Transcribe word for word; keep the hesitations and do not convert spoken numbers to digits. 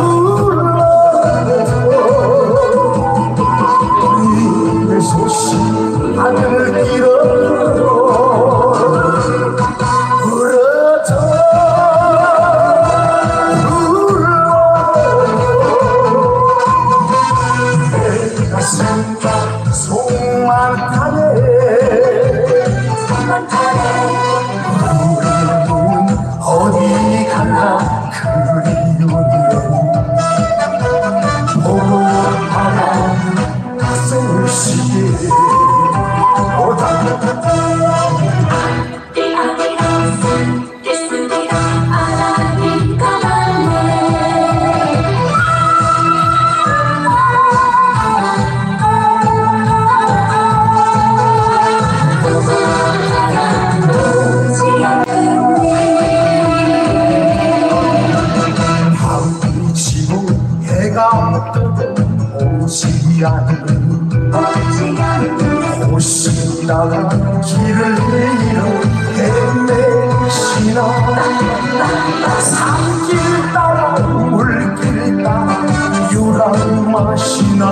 忽热痛，你的手是寒冷的痛，忽热痛，忽热痛，내가 쓴다 속만 타네. 우리는 어디 가나 그리워요. 보고 바람 가슴을 시게 오지 않는 오지 않는 길을 내려 헤매시나 산길 따라 물길 따라 유람하시나